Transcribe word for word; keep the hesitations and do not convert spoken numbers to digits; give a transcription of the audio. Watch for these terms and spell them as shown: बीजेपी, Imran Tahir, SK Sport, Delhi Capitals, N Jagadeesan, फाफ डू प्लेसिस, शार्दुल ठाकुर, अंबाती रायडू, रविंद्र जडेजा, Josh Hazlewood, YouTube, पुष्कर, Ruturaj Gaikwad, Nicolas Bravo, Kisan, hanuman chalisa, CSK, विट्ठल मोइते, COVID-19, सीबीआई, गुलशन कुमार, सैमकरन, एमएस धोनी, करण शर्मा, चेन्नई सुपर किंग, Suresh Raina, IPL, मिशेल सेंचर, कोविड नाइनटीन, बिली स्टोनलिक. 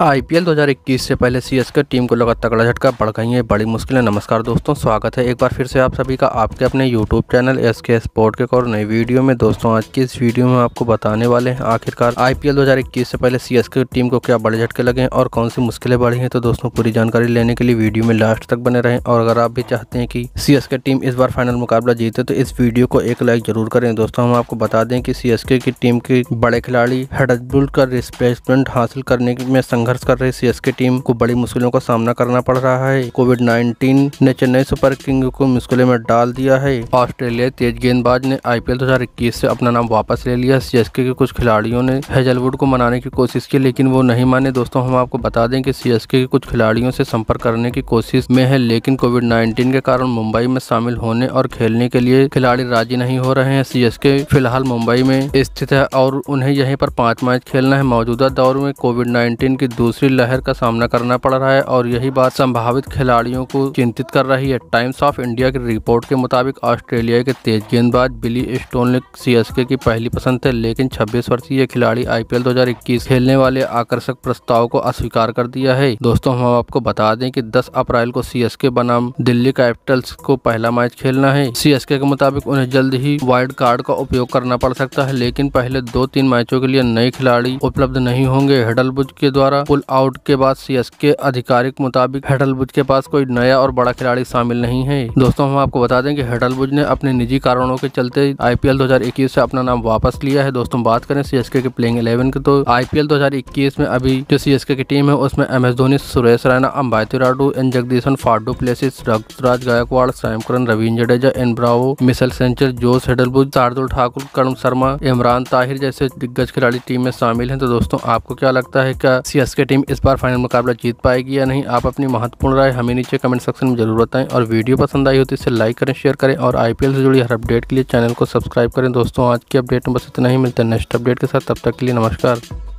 IPL दो हज़ार इक्कीस से पहले सीएसके टीम को लगा तगड़ा झटका, बढ़ गई है बड़ी मुश्किलें। नमस्कार दोस्तों, स्वागत है एक बार फिर से आप सभी का आपके अपने यूट्यूब चैनल एसके स्पोर्ट के और नई वीडियो में। दोस्तों आज की इस वीडियो में आपको बताने वाले हैं आखिरकार आईपीएल दो हज़ार इक्कीस से पहले सीएसके टीम को क्या बड़े झटके लगे हैं और कौन सी मुश्किलें बढ़ी हैं। तो दोस्तों पूरी जानकारी लेने के लिए वीडियो में लास्ट तक बने रहें, और अगर आप भी चाहते हैं कि सीएसके टीम इस बार फाइनल मुकाबला जीते तो इस वीडियो को एक लाइक जरूर करें। दोस्तों हम आपको बता दें कि सीएसके की टीम के बड़े खिलाड़ी हडसफील्ड का रिप्लेसमेंट हासिल करने में संघर्ष कर रही सीएसके टीम को बड़ी मुश्किलों का सामना करना पड़ रहा है। कोविड नाइनटीन ने चेन्नई सुपर किंग को मुश्किलों में डाल दिया है। ऑस्ट्रेलिया तेज गेंदबाज ने आईपीएल दो हज़ार इक्कीस से अपना नाम वापस ले लिया। सीएसके के कुछ खिलाड़ियों ने हेजलवुड को मनाने की कोशिश की लेकिन वो नहीं माने। दोस्तों हम आपको बता दें कि सीएसके के कुछ खिलाड़ियों से संपर्क करने की कोशिश में है लेकिन कोविड नाइन्टीन के कारण मुंबई में शामिल होने और खेलने के लिए खिलाड़ी राजी नहीं हो रहे हैं। सीएसके फिलहाल मुंबई में स्थित है और उन्हें यहीं पर पांच मैच खेलना है। मौजूदा दौर में कोविड नाइन्टीन की दूसरी लहर का सामना करना पड़ रहा है और यही बात संभावित खिलाड़ियों को चिंतित कर रही है। टाइम्स ऑफ इंडिया की रिपोर्ट के मुताबिक ऑस्ट्रेलिया के तेज गेंदबाज बिली स्टोनलिक सीएसके की पहली पसंद थे लेकिन छब्बीस वर्षीय खिलाड़ी आईपीएल दो हज़ार इक्कीस खेलने वाले आकर्षक प्रस्ताव को अस्वीकार कर दिया है। दोस्तों हम आपको बता दें कि दस अप्रैल को सीएसके बनाम दिल्ली कैपिटल्स को पहला मैच खेलना है। सीएसके के मुताबिक उन्हें जल्द ही वाइल्ड कार्ड का उपयोग करना पड़ सकता है लेकिन पहले दो तीन मैचों के लिए नए खिलाड़ी उपलब्ध नहीं होंगे। हेडलवुड के द्वारा पुल आउट के बाद सीएसके आधिकारिक मुताबिक हेडलवुड के पास कोई नया और बड़ा खिलाड़ी शामिल नहीं है। दोस्तों हम आपको बता दें कि हेडलवुड ने अपने निजी कारणों के चलते आईपीएल दो हज़ार इक्कीस से अपना नाम वापस लिया है। दोस्तों बात करें सीएसके के प्लेइंग इलेवन की तो आईपीएल दो हज़ार इक्कीस में अभी जो सीएसके की टीम है उसमें एमएस धोनी, Suresh Raina, अंबाती रायडू, N Jagadeesan, फाफ डू प्लेसिस, Ruturaj Gaikwad, सैमकरन, रविंद्र जडेजा, N Bravo, मिशेल सेंचर, Josh Hazlewood, शार्दुल ठाकुर, करण शर्मा, इमरान ताहिर जैसे दिग्गज खिलाड़ी टीम में शामिल है। तो दोस्तों आपको क्या लगता है क्या सीएसके टीम इस बार फाइनल मुकाबला जीत पाएगी या नहीं? आप अपनी महत्वपूर्ण राय हमें नीचे कमेंट सेक्शन में जरूर बताएं, और वीडियो पसंद आई हो तो इसे लाइक करें, शेयर करें और आईपीएल से जुड़ी हर अपडेट के लिए चैनल को सब्सक्राइब करें। दोस्तों आज की अपडेट में बस इतना ही, मिलता है नेक्स्ट अपडेट के साथ, तब तक के लिए नमस्कार।